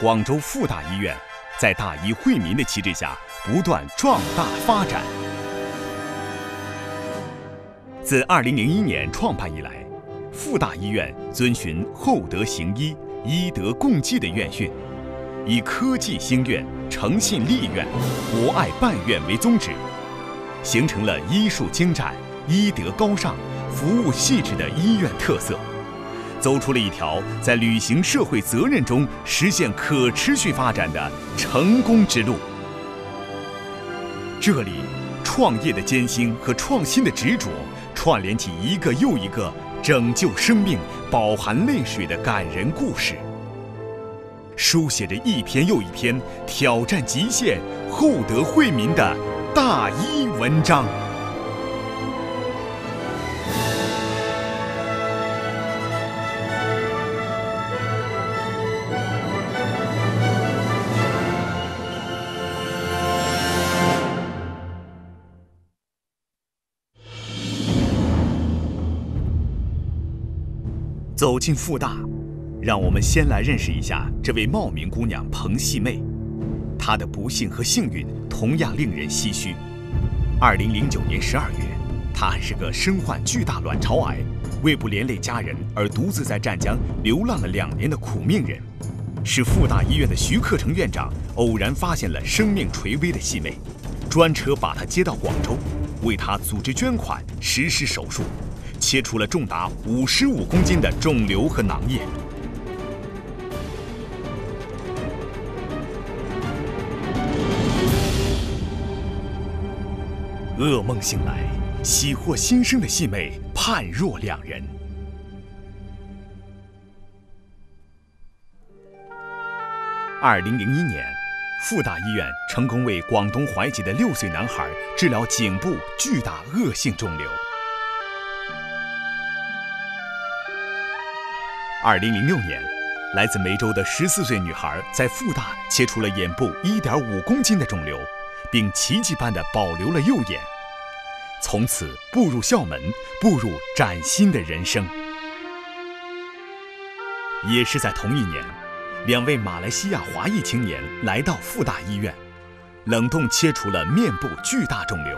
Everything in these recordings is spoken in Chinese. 广州复大医院在大医惠民的旗帜下不断壮大发展。自2001年创办以来，复大医院遵循厚德行医、医德共济的院训，以科技兴院、诚信立院、博爱办院为宗旨，形成了医术精湛、医德高尚、服务细致的医院特色。 走出了一条在履行社会责任中实现可持续发展的成功之路。这里，创业的艰辛和创新的执着，串联起一个又一个拯救生命、饱含泪水的感人故事，书写着一篇又一篇挑战极限、厚德惠民的大医文章。 走进复大，让我们先来认识一下这位茂名姑娘彭细妹，她的不幸和幸运同样令人唏嘘。2009年12月，她还是个身患巨大卵巢癌、为不连累家人而独自在湛江流浪了2年的苦命人，是复大医院的徐克成院长偶然发现了生命垂危的细妹，专车把她接到广州，为她组织捐款，实施手术。 切除了重达55公斤的肿瘤和囊液。噩梦醒来，喜获新生的细妹判若两人。2001年，复大医院成功为广东怀吉的6岁男孩治疗颈部巨大恶性肿瘤。 2006年，来自梅州的14岁女孩在复大切除了眼部1.5公斤的肿瘤，并奇迹般的保留了右眼，从此步入校门，步入崭新的人生。也是在同一年，2位马来西亚华裔青年来到复大医院，冷冻切除了面部巨大肿瘤，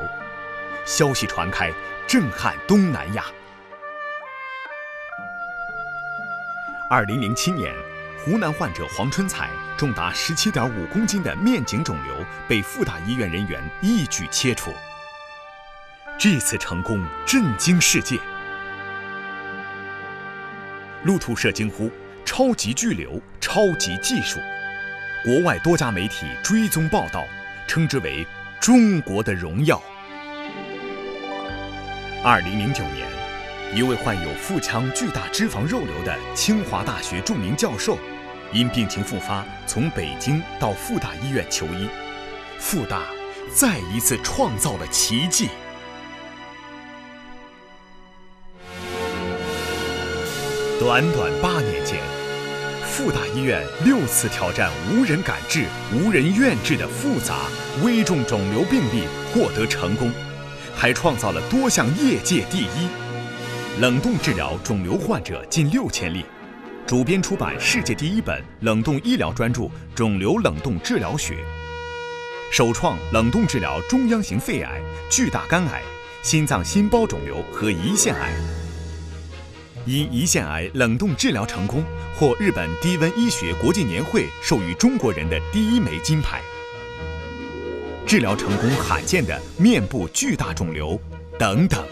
消息传开，震撼东南亚。 2007年，湖南患者黄春彩重达17.5公斤的面颈肿瘤被复大医院人员一举切除。这次成功震惊世界，路透社惊呼：“超级巨瘤，超级技术！”国外多家媒体追踪报道，称之为“中国的荣耀”。2009年。 一位患有腹腔巨大脂肪肉瘤的清华大学著名教授，因病情复发，从北京到复大医院求医。复大再一次创造了奇迹。短短8年间，复大医院6次挑战无人敢治、无人愿治的复杂危重肿瘤病例获得成功，还创造了多项业界第一。 冷冻治疗肿瘤患者近6000例，主编出版世界第一本冷冻医疗专著《肿瘤冷冻治疗学》，首创冷冻治疗中央型肺癌、巨大肝癌、心脏心包肿瘤和胰腺癌。因胰腺癌冷冻治疗成功，获日本低温医学国际年会授予中国人的第1枚金牌。治疗成功罕见的面部巨大肿瘤等等。